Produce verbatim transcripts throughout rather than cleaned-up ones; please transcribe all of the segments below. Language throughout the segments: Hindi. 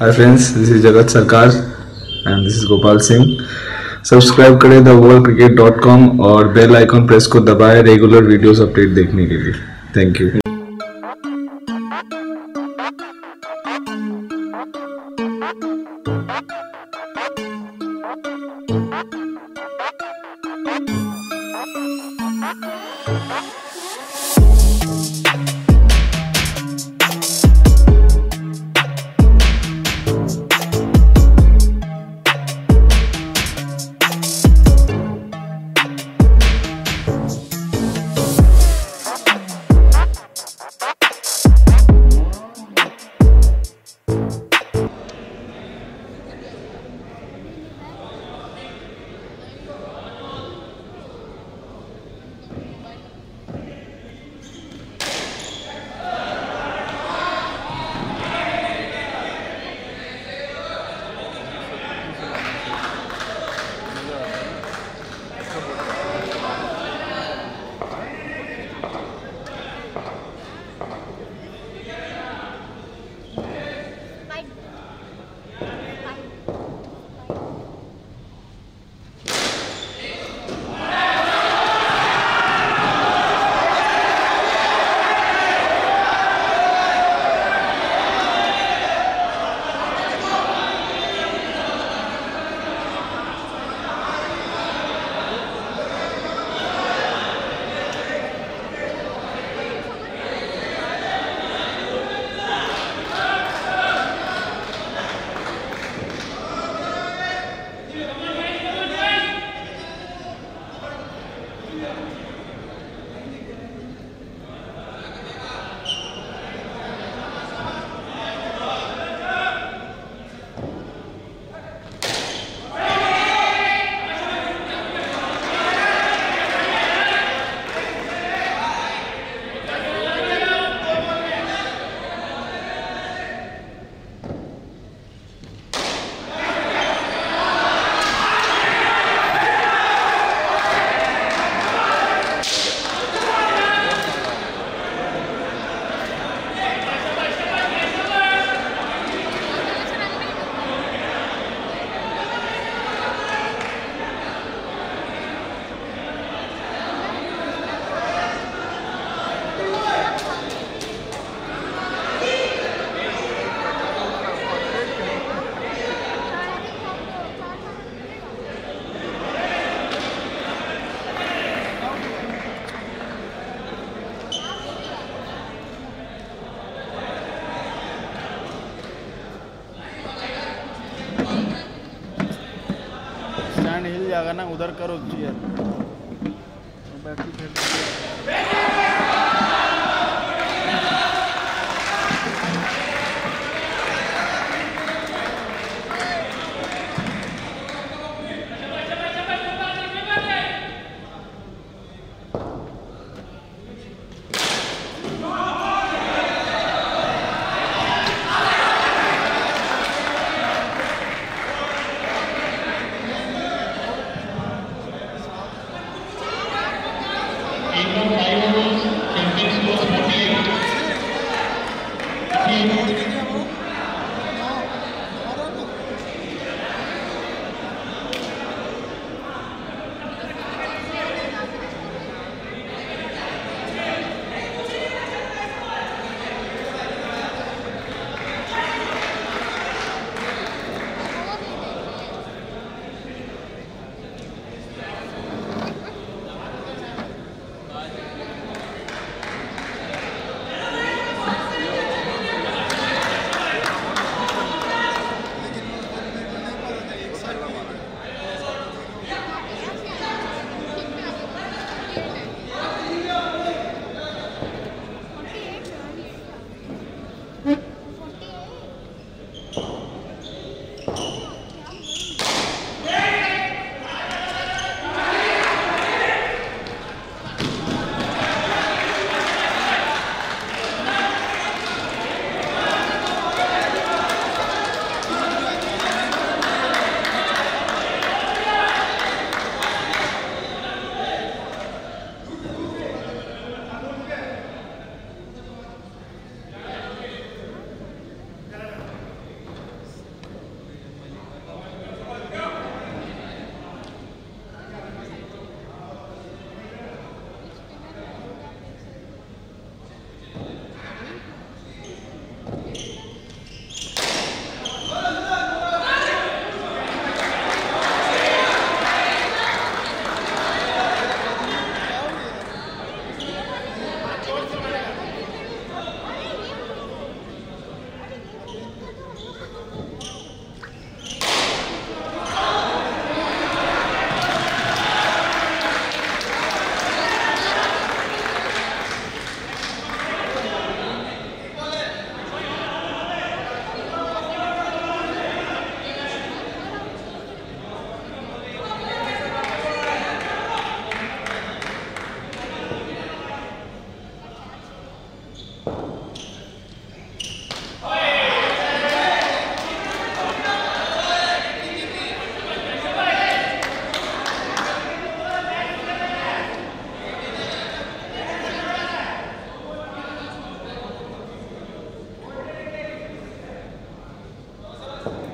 Hi friends, this is Jagat Sarkar and this is Gopal Singh. Subscribe करें the world cricket dot com और बेल आइकॉन प्रेस को दबाएं रेगुलर वीडियोस अपडेट देखने के लिए। Thank you. हिल जाएगा ना, उधर करो चीयर। Thank you. Okay.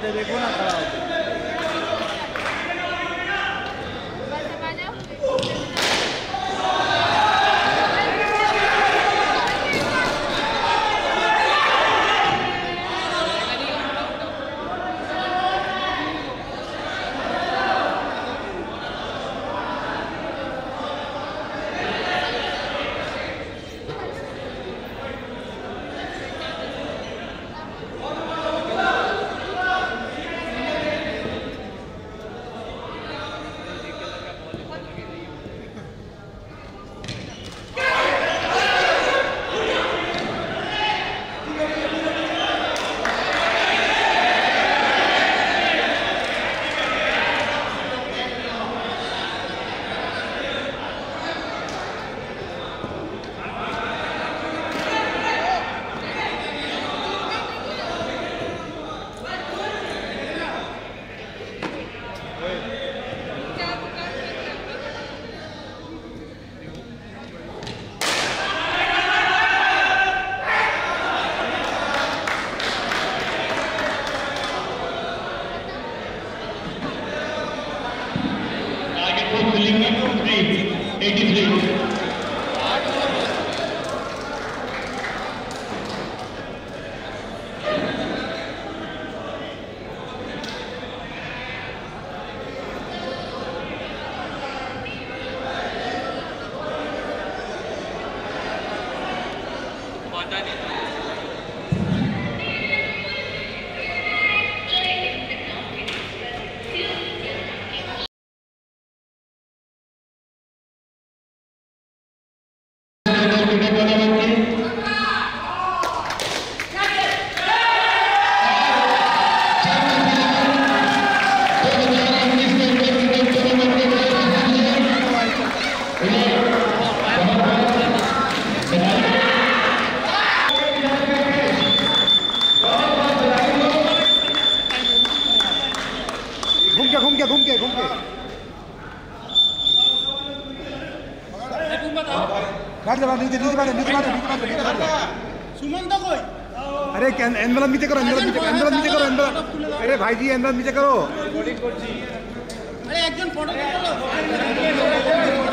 आते देखो ना खड़ा नीचे करो। अरे एक जन फोटो